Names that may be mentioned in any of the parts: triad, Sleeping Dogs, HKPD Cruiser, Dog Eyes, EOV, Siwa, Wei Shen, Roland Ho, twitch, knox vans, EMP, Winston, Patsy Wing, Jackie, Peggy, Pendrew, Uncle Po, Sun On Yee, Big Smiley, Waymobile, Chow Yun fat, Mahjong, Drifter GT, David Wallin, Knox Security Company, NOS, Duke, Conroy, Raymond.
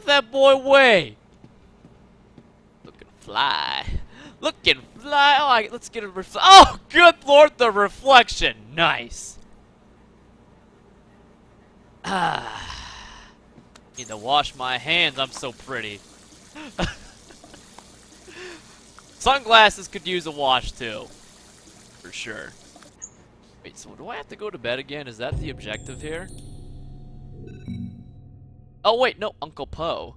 Give that boy way. Looking fly. Looking fly. Oh, let's get a reflection. Oh, good lord, the reflection. Nice. Need to wash my hands. I'm so pretty. Sunglasses could use a wash too, for sure. Wait, so do I have to go to bed again? Is that the objective here? Oh wait, no, Uncle Po.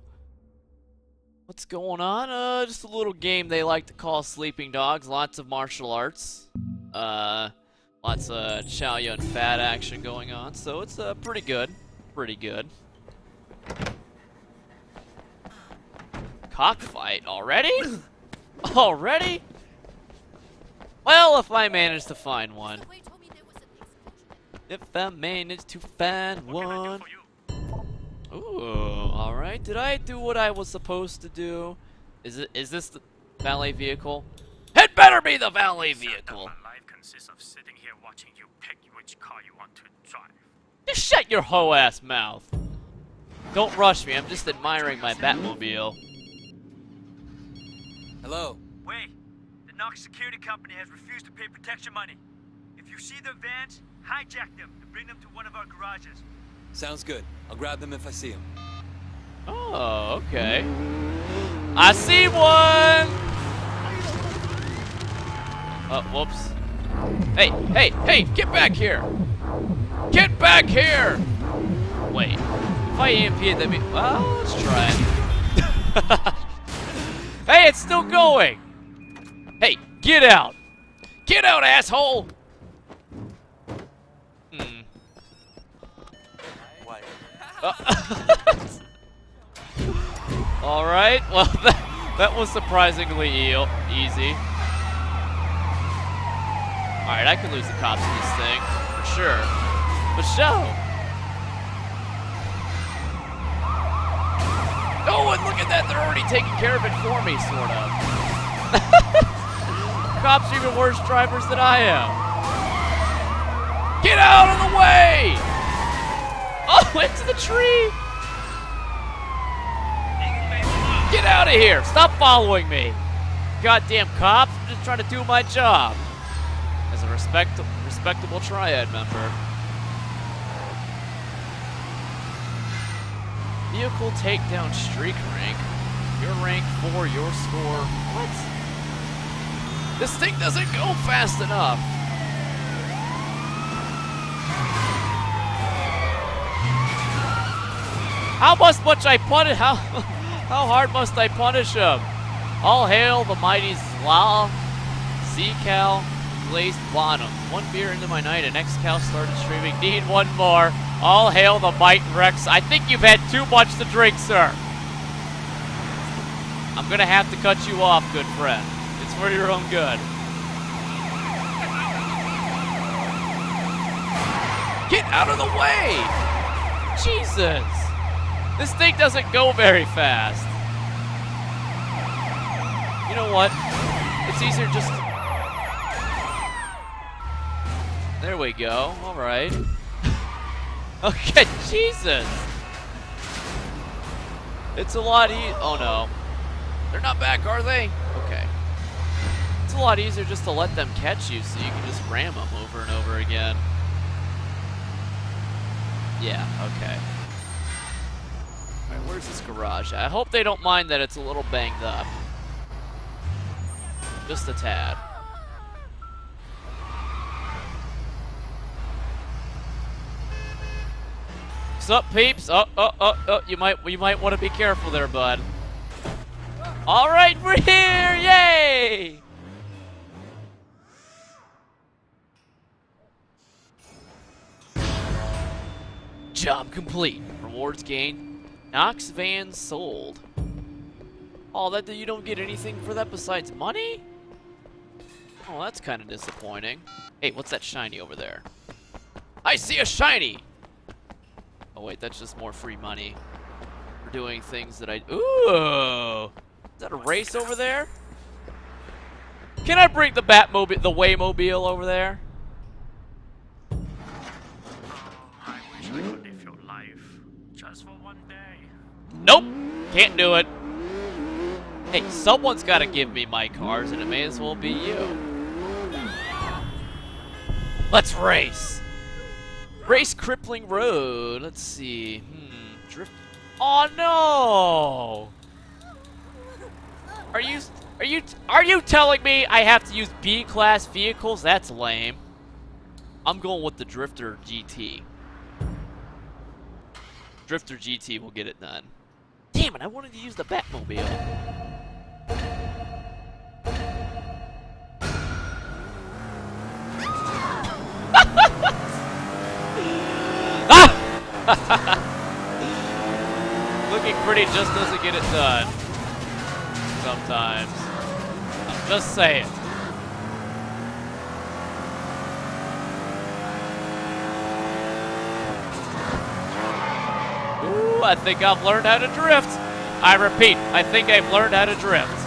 What's going on? Just a little game they like to call Sleeping Dogs. Lots of martial arts. Lots of Chow Yun fat action going on. So it's pretty good. Pretty good. Cockfight already? Already? Well, if I manage to find one. If I manage to find one. Ooh, alright. Did I do what I was supposed to do? Is this the valet vehicle? It better be the valet vehicle! Just shut your hoe ass mouth. Don't rush me, I'm just admiring my Batmobile. Hello? Wait, the Knox Security Company has refused to pay protection money. If you see their vans, hijack them and bring them to one of our garages. Sounds good. I'll grab them if I see them. Oh, okay. I see one! Oh, whoops. Hey, hey, hey, get back here! Get back here! Wait, if I EMP it, that'd be... Well, let's try it. Hey, it's still going! Hey, get out! Get out, asshole! Alright, well, that was surprisingly easy. Alright, I could lose the cops in this thing, for sure. But show! Oh, and look at that, they're already taking care of it for me, sort of. Cops are even worse drivers than I am. Get out of the way! Oh, into the tree! Get out of here! Stop following me! Goddamn cops, I'm just trying to do my job. As a respectable triad member. Vehicle takedown streak rank. Your rank for your score. What? This thing doesn't go fast enough. How much I punish? How hard must I punish him? All hail the mighty Zla, Z-Cal, glazed bottom. One beer into my night, and X-Cal started streaming. Need one more. All hail the might Rex. I think you've had too much to drink, sir. I'm gonna have to cut you off, good friend. It's for your own good. Get out of the way! Jesus! This thing doesn't go very fast. You know what? It's easier just... There we go. Alright. Okay, Jesus! It's a lot easier. Oh no. They're not back, are they? Okay. It's a lot easier just to let them catch you so you can just ram them over and over again. Yeah, okay. Alright, where's this garage? I hope they don't mind that it's a little banged up. Just a tad. What's up, peeps? Oh, you might want to be careful there, bud. Alright, we're here! Yay! Job complete. Rewards gained. Knox vans sold. Oh, that you don't get anything for that besides money? Oh, that's kind of disappointing. Hey, what's that shiny over there? I see a shiny! Oh wait, that's just more free money. We're doing things that I... Ooh! Is that a race over there? Can I bring the Waymobile over there? I wish I could live your life just for one day. Nope, can't do it. Hey, someone's got to give me my cars, and it may as well be you. Let's race. Race Crippling Road. Let's see. Drift. Oh no! Are you telling me I have to use B-class vehicles? That's lame. I'm going with the Drifter GT. Drifter GT will get it done. Damn it! I wanted to use the Batmobile. Looking pretty just doesn't get it done. Sometimes. I'm just saying. Ooh, I think I've learned how to drift. I repeat, I think I've learned how to drift.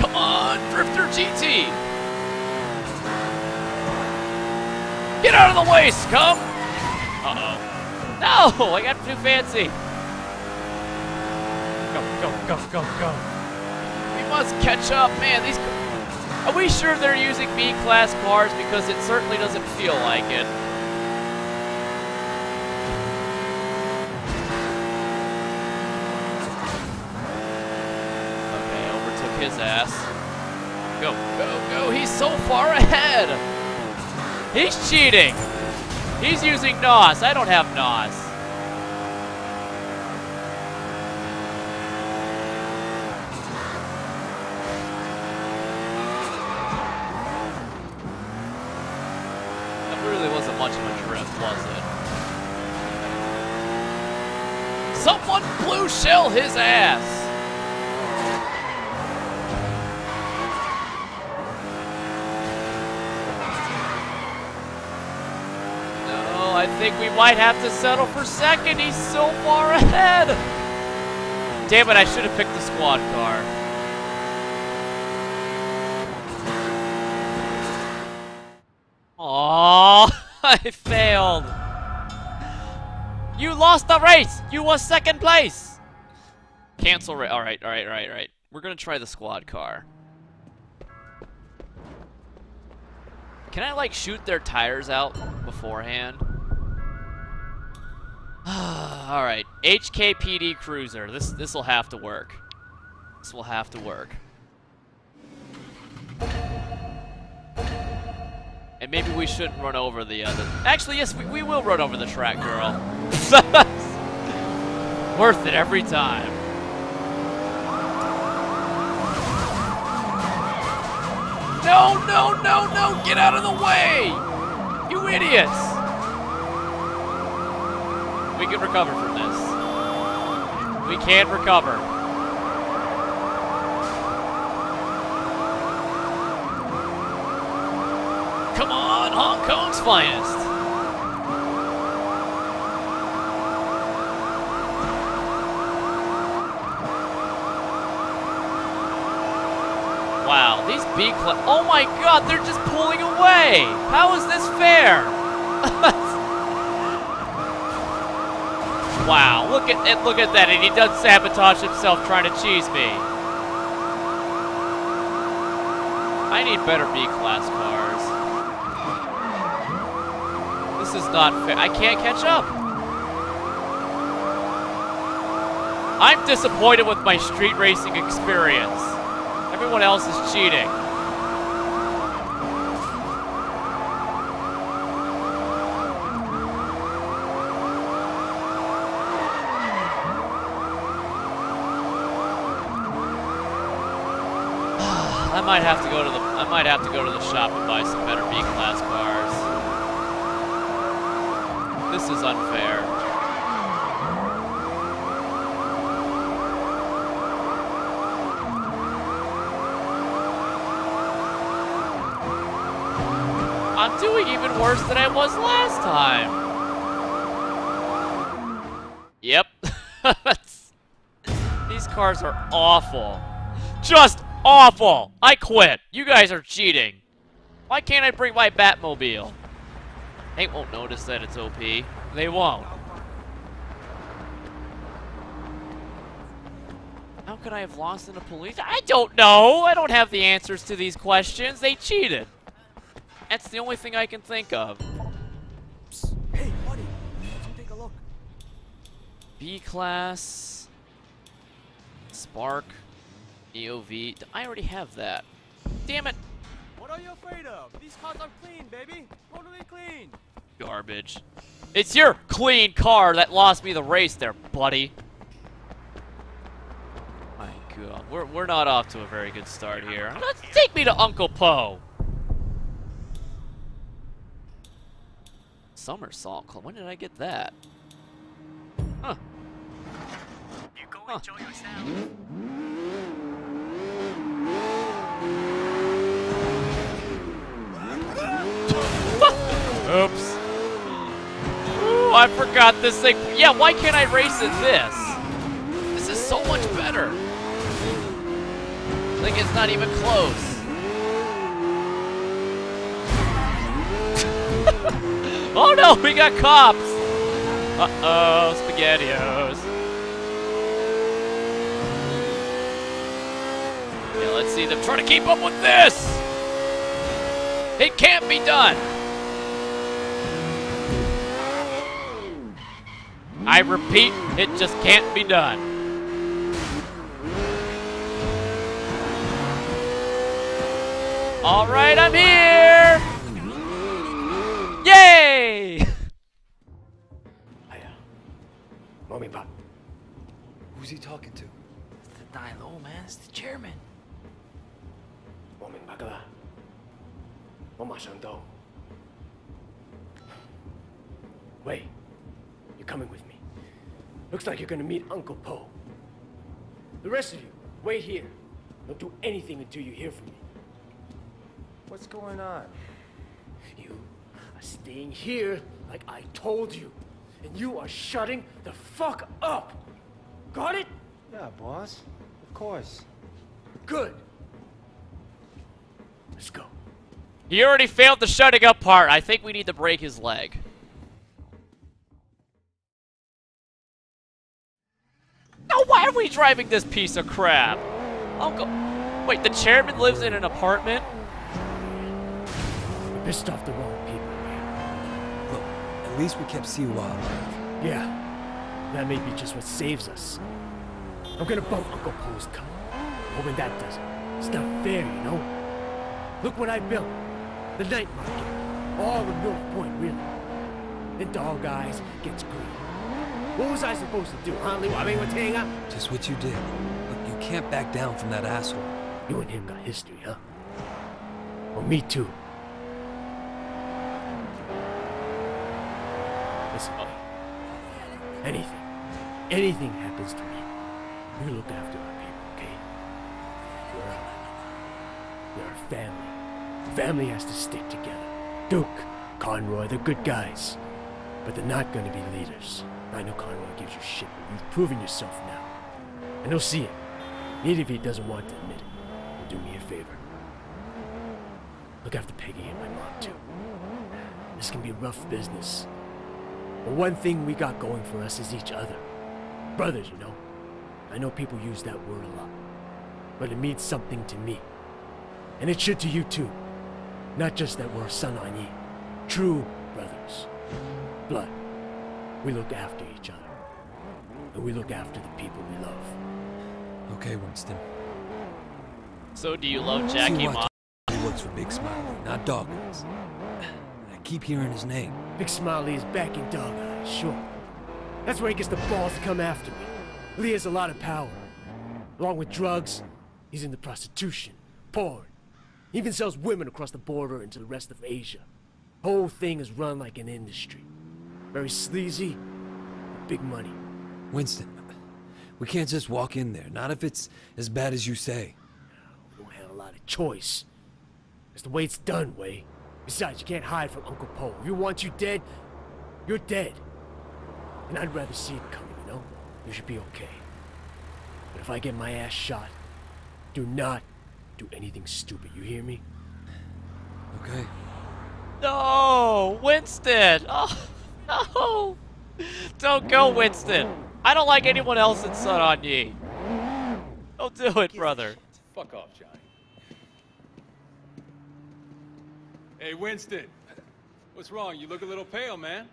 Come on, Drifter GT! Get out of the way, scum! Uh-oh. No! I got too fancy! Go, go, go, go, go. We must catch up. Man, these... Are we sure they're using B-class cars? Because it certainly doesn't feel like it. Okay, overtook his ass. Go, go, go! He's so far ahead! He's cheating! He's using NOS. I don't have NOS. That really wasn't much of a drift, was it? Someone blue shell his ass! I think we might have to settle for second. He's so far ahead. Damn it, I should have picked the squad car. Aww, I failed. You lost the race. You were second place. Cancel race. Alright, alright, alright, alright. We're going to try the squad car. Can I, like, shoot their tires out beforehand? Alright, HKPD Cruiser. This will have to work. This will have to work. And maybe we shouldn't run over the other... Actually, yes, we will run over the track girl. Worth it every time. No, no, no, no! Get out of the way! You idiots! We can recover from this. We can recover. Come on, Hong Kong's finest. Wow, these B-class. Oh my God, they're just pulling away. How is this fair? Wow, look at that, and he does sabotage himself trying to cheese me. I need better B-class cars. This is not fair. I can't catch up. I'm disappointed with my street racing experience. Everyone else is cheating. I might have to go to the shop and buy some better B-class cars. This is unfair. I'm doing even worse than I was last time. Yep. These cars are awful. Just awful! I quit. You guys are cheating. Why can't I bring my Batmobile? They won't notice that it's OP. They won't. could I have lost in the police? I don't know. I don't have the answers to these questions. They cheated. That's the only thing I can think of. Psst. Hey, buddy. Come take a look. B-class. Spark. EOV. I already have that. Damn it. What are you afraid of? These cars are clean, baby. Totally clean. Garbage. It's your clean car that lost me the race there, buddy. My God. We're not off to a very good start here. Let's take me to Uncle Po. Somersault Club. When did I get that? Huh. You go enjoy yourself. Oops. Ooh, I forgot this thing. Yeah, why can't I race in this? This is so much better. Like, it's not even close. Oh no, we got cops. Uh-oh, SpaghettiOs. Yeah, let's see them try to keep up with this. It can't be done. I repeat, it just can't be done. All right, I'm here! Yay! Hiya. Mommy, Pop. Who's he talking to? It's the dial-o, man. It's the chairman. Mommy, Bagala. Mama Shando. Wait. You're coming with me. Looks like you're gonna meet Uncle Po. The rest of you, wait here. Don't do anything until you hear from me. What's going on? You are staying here like I told you. And you are shutting the fuck up. Got it? Yeah, boss. Of course. Good. Let's go. He already failed the shutting up part. I think we need to break his leg. Why are we driving this piece of crap? Uncle, wait, the chairman lives in an apartment? We pissed off the wrong people, man. Look, at least we kept Siwa alive. Yeah, that may be just what saves us. I'm gonna bump Uncle Po's car. Hoping that doesn't. It's not fair, you know? Look what I built. The night market. All in North Point, really. Then Dog Eyes gets green. What was I supposed to do, huh? Just what you did. Look, you can't back down from that asshole. You and him got history, huh? Well, me too. Listen, anything happens to me, we look after our people, okay? We're a family. Family has to stick together. Duke, Conroy, they're good guys. But they're not gonna be leaders. I know Conroy gives you shit, but you've proven yourself now. And he'll see it. Even if he doesn't want to admit it. Do me a favor. Look after Peggy and my mom, too. This can be rough business. But one thing we got going for us is each other. Brothers, you know. I know people use that word a lot. But it means something to me. And it should to you, too. Not just that we're Sun On Yee. True brothers. Blood. We look after each other. And we look after the people we love. Okay, Winston. So do you love Jackie, Mom? He works for Big Smiley, not Dog Eyes. I keep hearing his name. Big Smiley is back in Dog Eyes, sure. That's where he gets the balls to come after me. Lee has a lot of power. Along with drugs, he's into prostitution, porn. He even sells women across the border into the rest of Asia. The whole thing is run like an industry. Very sleazy, big money. Winston, we can't just walk in there, not if it's as bad as you say. We don't have a lot of choice. That's the way it's done, Wei. Besides, you can't hide from Uncle Po. If he wants you dead, you're dead. And I'd rather see it coming, you know? You should be okay. But if I get my ass shot, do not do anything stupid, you hear me? Okay. No, Winston! Oh. No! Don't go, Winston! I don't like anyone else in Sun On Yee. Don't do it, brother. Fuck off, Johnny. Hey, Winston. What's wrong? You look a little pale, man.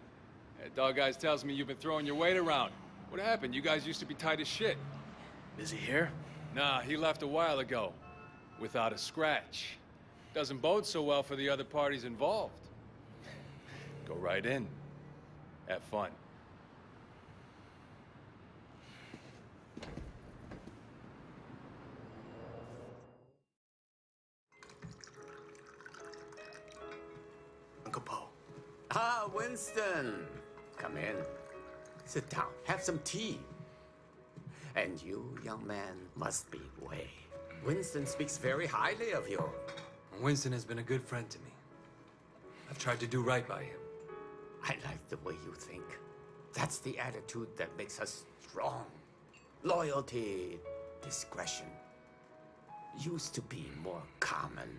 That Dog Eyes tells me you've been throwing your weight around. What happened? You guys used to be tight as shit. Is he here? Nah, he left a while ago. Without a scratch. Doesn't bode so well for the other parties involved. Go right in. Have fun. Uncle Po. Ah, Winston. Come in. Sit down. Have some tea. And you, young man, must be Wei. Winston speaks very highly of you. Winston has been a good friend to me. I've tried to do right by him. I like the way you think. That's the attitude that makes us strong. Loyalty, discretion. Used to be more common.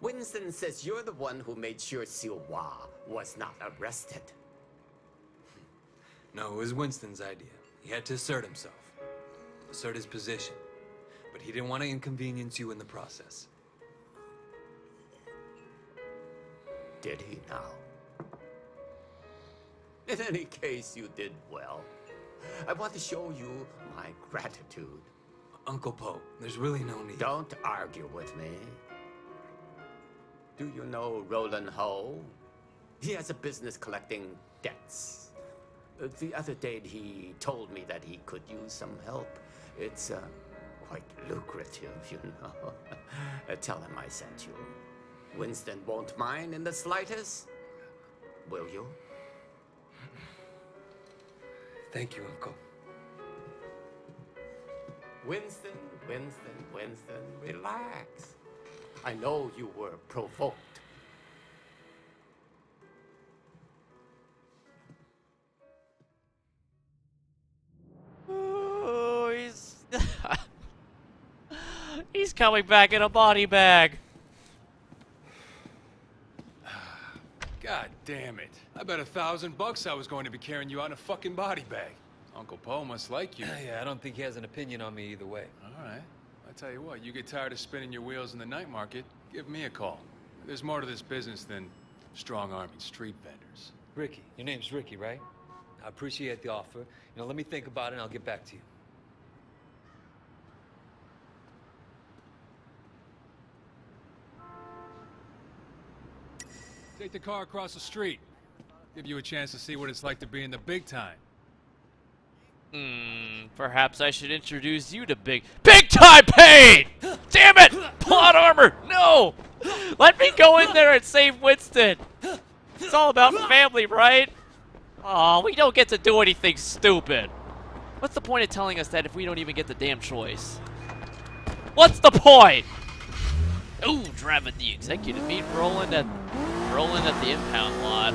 Winston says you're the one who made sure Siwa was not arrested. No, it was Winston's idea. He had to assert himself. Assert his position. But he didn't want to inconvenience you in the process. Did he now? In any case, you did well. I want to show you my gratitude. Uncle Po, there's really no need. Don't argue with me. Do you know Roland Ho? He has a business collecting debts. The other day, he told me that he could use some help. It's, quite lucrative, you know. Tell him I sent you. Winston won't mind in the slightest. Will you? Thank you, Uncle. Winston, Winston, Winston, relax. I know you were provoked. Oh, he's... He's coming back in a body bag. God damn it. I bet $1,000 I was going to be carrying you out in a fucking body bag. Uncle Po must like you. Yeah, I don't think he has an opinion on me either way. All right. I tell you what, you get tired of spinning your wheels in the night market, give me a call. There's more to this business than strong-arming street vendors. Ricky. Your name's Ricky, right? I appreciate the offer. You know, let me think about it and I'll get back to you. Take the car across the street. Give you a chance to see what it's like to be in the big time. Perhaps I should introduce you to Big Time Pain! Damn it! Plot armor! No! Let me go in there and save Winston! It's all about family, right? Aw, we don't get to do anything stupid. What's the point of telling us that if we don't even get the damn choice? What's the point? Ooh, driving the executive. Meet Roland at... Rolling at the impound lot.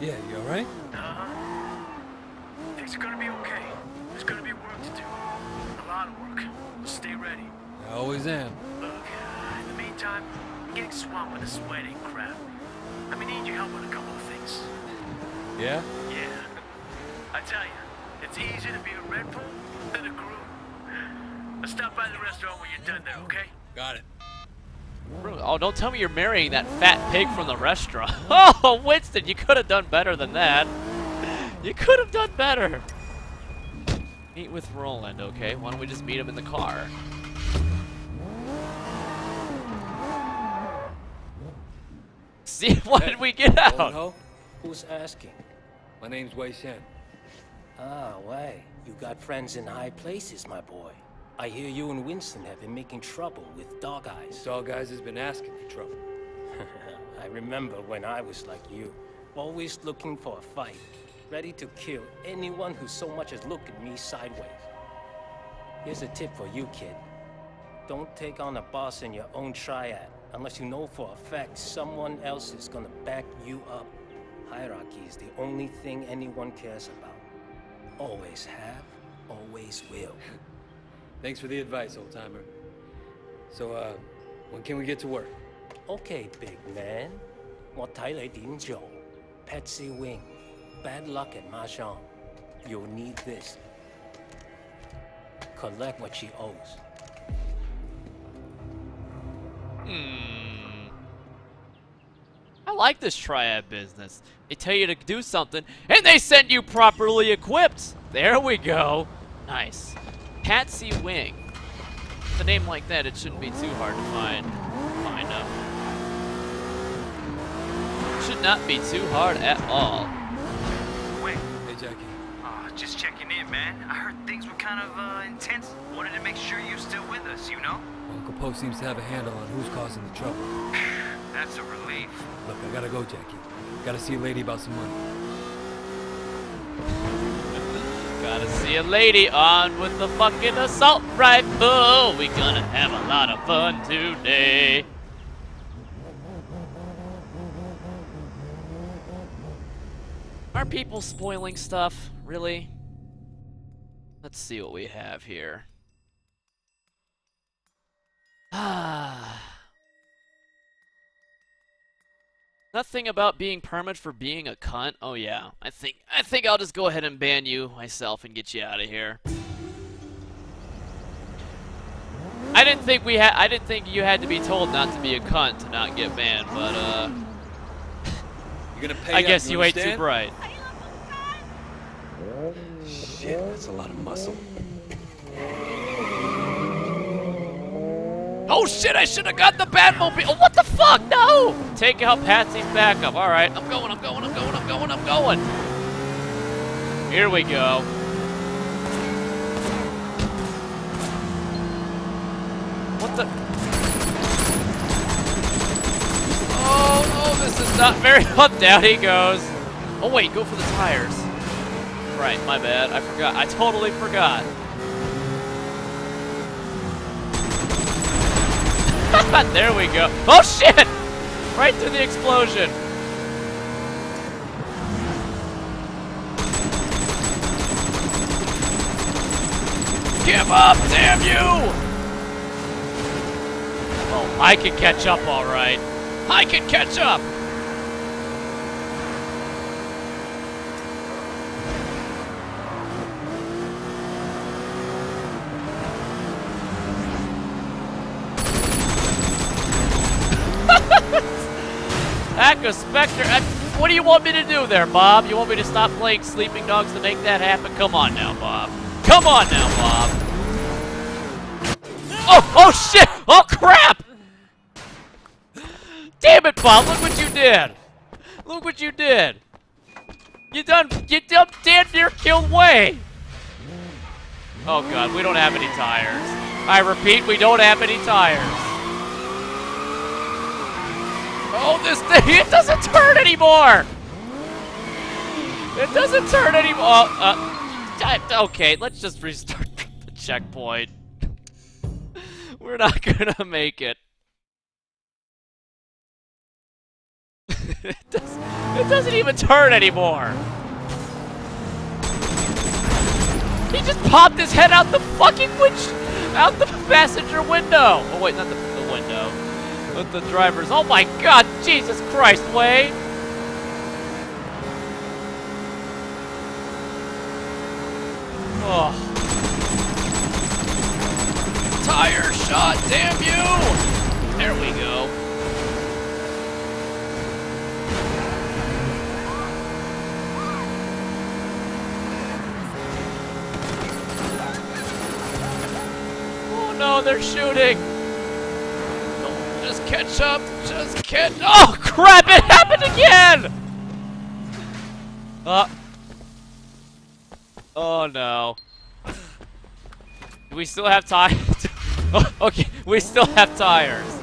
Yeah, you alright? Things are gonna be okay. There's gonna be work to do. A lot of work. Stay ready. I always am. Look, in the meantime, I'm getting swamped with this wedding crap. I'm gonna need your help on a couple of things. Yeah? Yeah. I tell you, it's easier to be a Red Bull than a groom. Stop by the restaurant when you're done there, okay? Got it. Oh, don't tell me you're marrying that fat pig from the restaurant. Oh, Winston, you could have done better than that. You could have done better. Meet with Roland, okay? Why don't we just meet him in the car? See, what did we get out? Who's asking? My name's Wei Shen. Ah, Wei. You got friends in high places, my boy. I hear you and Winston have been making trouble with Dog Eyes. Dog Eyes has been asking for trouble. I remember when I was like you, always looking for a fight, ready to kill anyone who so much as looked at me sideways. Here's a tip for you, kid. Don't take on a boss in your own triad, unless you know for a fact someone else is gonna back you up. Hierarchy is the only thing anyone cares about. Always have, always will. Thanks for the advice, old-timer. So, when can we get to work? Okay, big man. Patsy Wing. Bad luck at Mahjong. You'll need this. Collect what she owes. I like this triad business. They tell you to do something, and they send you properly equipped. There we go. Nice. Patsy Wing. With a name like that, it shouldn't be too hard to find. It should not be too hard at all. Wait. Hey, Jackie. Just checking in, man. I heard things were kind of intense. Wanted to make sure you're still with us, you know? Uncle Po seems to have a handle on who's causing the trouble. That's a relief. Look, I gotta go, Jackie. Gotta see a lady about some money. Gotta see a lady on with the fucking assault rifle. We gonna have a lot of fun today. Are people spoiling stuff? Really? Let's see what we have here. Nothing about being permit for being a cunt. Oh yeah, I think I'll just go ahead and ban you myself and get you out of here. I didn't think you had to be told not to be a cunt to not get banned, but you're gonna pay I guess up, you ain't too bright. Shit, that's a lot of muscle. Oh shit, I should have got the Batmobile. What the fuck? No! Take out Patsy's backup. Alright, I'm going. Here we go. What the? Oh no, this is not very hot. Down he goes. Oh wait, go for the tires. Right, my bad. I forgot. I totally forgot. There we go. Oh shit! Right through the explosion. Give up, damn you! Oh, I can catch up all right. I can catch up! Spectre, what do you want me to do there, Bob? You want me to stop playing Sleeping Dogs to make that happen? Come on now, Bob. Come on now, Bob. Oh, oh shit! Oh crap! Damn it, Bob! Look what you did! Look what you did! You done damn near killed Wei. Oh god, we don't have any tires. I repeat, we don't have any tires. Oh, this thing, it doesn't turn anymore! It doesn't turn anymore! Okay, let's just restart the checkpoint. We're not gonna make it. It doesn't even turn anymore! He just popped his head out the fucking out the passenger window! Oh wait, not the window. With the drivers. Oh my god, Jesus Christ, Wei! Oh. Tire shot, damn you! There we go. Oh no, they're shooting! Catch up, just catch. Oh crap, it happened again! Oh no. We still have tires. Okay, we still have tires.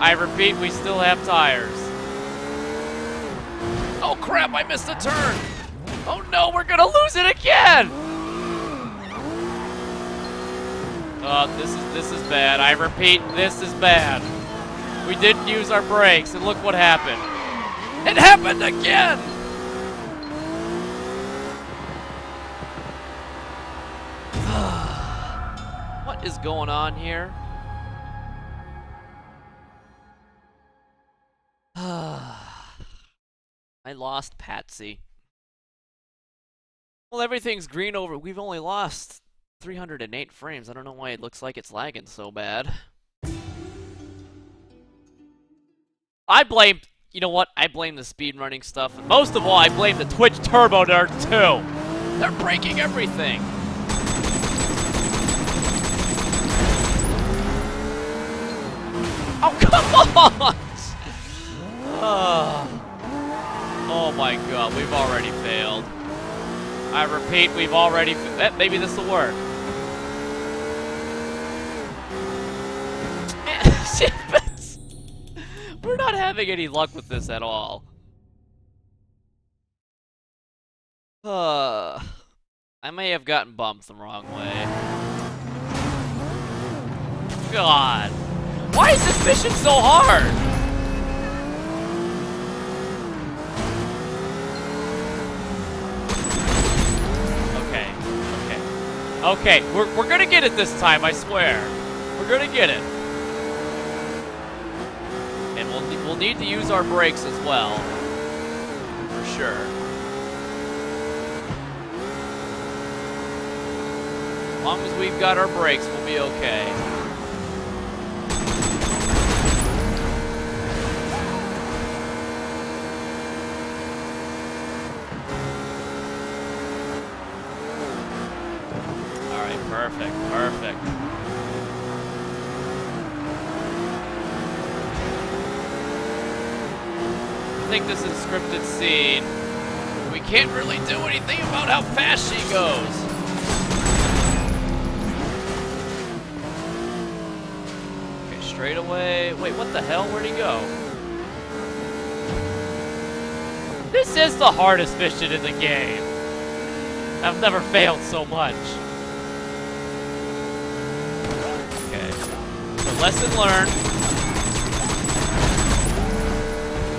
I repeat, we still have tires. Oh crap, I missed a turn. Oh no, we're gonna lose it again! This is bad. I repeat, this is bad. We didn't use our brakes, and look what happened. It happened again! What is going on here? I lost Patsy. Well, everything's green over. We've only lost 308 frames. I don't know why it looks like it's lagging so bad. I blame... You know what? I blame the speedrunning stuff. And most of all, I blame the Twitch Turbo nerds, too. They're breaking everything. Oh, come on! Oh my god, we've already failed. I repeat, we've already failed. Maybe this will work. We're not having any luck with this at all. I may have gotten bumped the wrong way. God. Why is this mission so hard? Okay, okay. Okay, we're gonna get it this time, I swear. We're gonna get it. And we'll need to use our brakes as well. For sure. As long as we've got our brakes, we'll be okay. Perfect, perfect. I think this is scripted scene. We can't really do anything about how fast she goes. Okay, straight away. Wait, what the hell? Where'd he go? This is the hardest mission in the game. I've never failed so much. Lesson learned.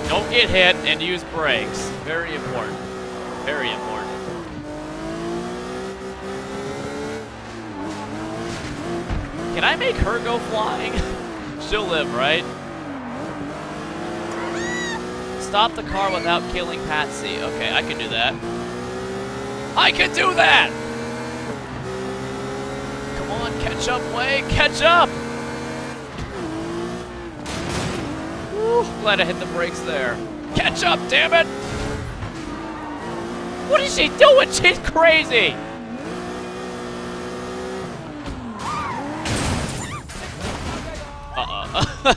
Don't get hit and use brakes. Very important. Very important. Can I make her go flying? She'll live, right? Stop the car without killing Patsy. Okay, I can do that. I can do that! Come on, catch up, Way! Catch up! Glad I hit the brakes there. Catch up, damn it! What is she doing? She's crazy! Uh-oh.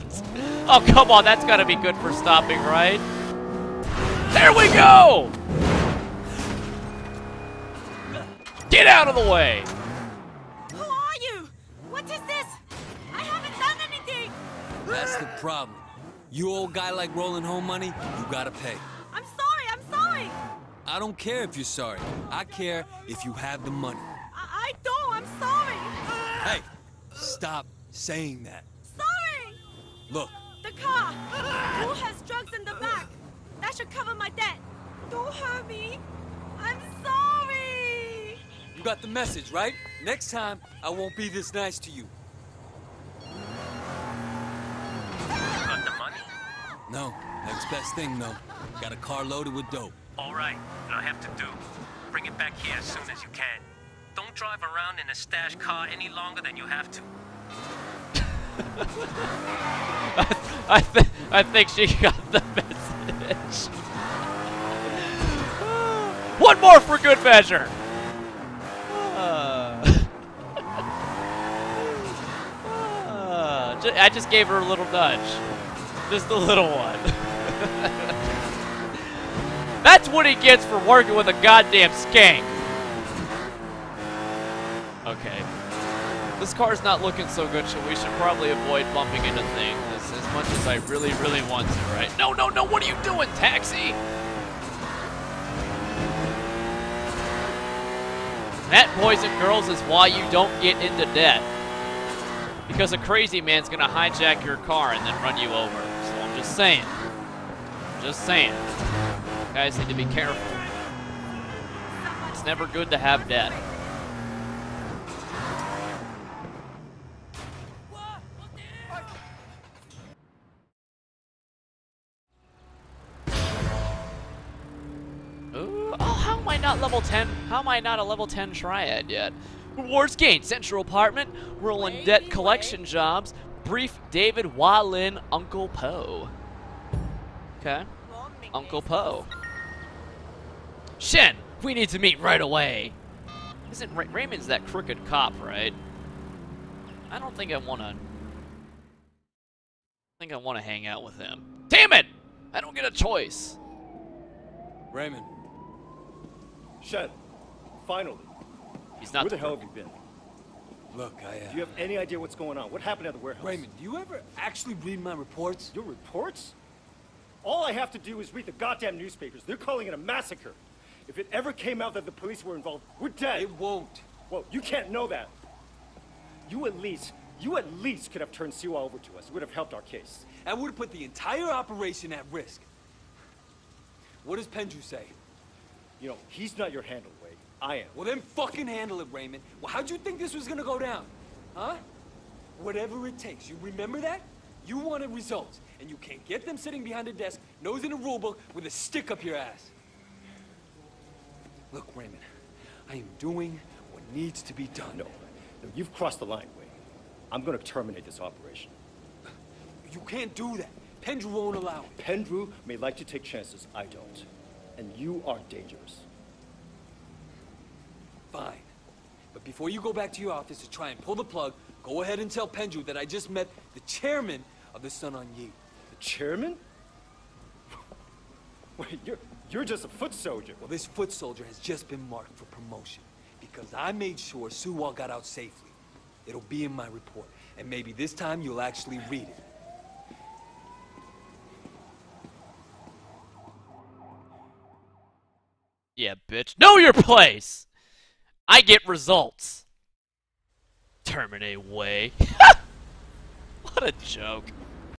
Oh, come on, that's gotta be good for stopping, right? There we go! Get out of the way! Who are you? What is this? I haven't done anything! That's the problem. You old guy like Roland Ho money, you gotta pay. I'm sorry, I'm sorry! I don't care if you're sorry. I care if you have the money. I don't, I'm sorry! Hey, stop saying that. Sorry! Look. The car. Who has drugs in the back? That should cover my debt. Don't hurt me. I'm sorry! You got the message, right? Next time, I won't be this nice to you. No, next best thing though. Got a car loaded with dope. All right, I have to do. Bring it back here as soon as you can. Don't drive around in a stash car any longer than you have to. I think she got the message. One more for good measure. I just gave her a little nudge. Just the little one. That's what he gets for working with a goddamn skank. Okay. This car's not looking so good, so we should probably avoid bumping into things as much as I really, really want to, right? No, no, no, what are you doing, taxi? That, boys and girls, is why you don't get into debt. Because a crazy man's gonna hijack your car and then run you over. Just saying. Just saying. You guys need to be careful. It's never good to have debt. am I not level 10? How am I not a level 10 triad yet? Rewards gained, central apartment, Roland debt collection jobs, brief David Wallin, Uncle Po. Okay. Uncle Po. Shen, we need to meet right away. Isn't Raymond's that crooked cop, right? I don't think I wanna. I think I wanna hang out with him. Damn it! I don't get a choice. Raymond. Shen, finally. He's not. Where the hell have you been? Look, do you have any idea what's going on? What happened at the warehouse? Raymond, do you ever actually read my reports? Your reports? All I have to do is read the goddamn newspapers. They're calling it a massacre. If it ever came out that the police were involved, we're dead. It won't. Well, you can't know that. You at least could have turned Siwa over to us. It would have helped our case. That would have put the entire operation at risk. What does Pendrew say? You know, he's not your handler, Wei. I am. Well, then fucking handle it, Raymond. Well, how'd you think this was gonna go down? Huh? Whatever it takes. You remember that? You wanted results, and you can't get them sitting behind a desk, nose in a rule book, with a stick up your ass. Look, Raymond, I am doing what needs to be done. No, you've crossed the line, Wei. I'm gonna terminate this operation. You can't do that. Pendrew won't allow it. Pendrew may like to take chances, I don't. And you are dangerous. Fine. But before you go back to your office to try and pull the plug, go ahead and tell Pendrew that I just met the chairman of the Sun On Yee. The chairman? Wait, you're just a foot soldier. Well, this foot soldier has just been marked for promotion because I made sure Siwa got out safely. It'll be in my report, and maybe this time you'll actually read it. Yeah, bitch. Know your place! I get results. Terminate Wei. What a joke.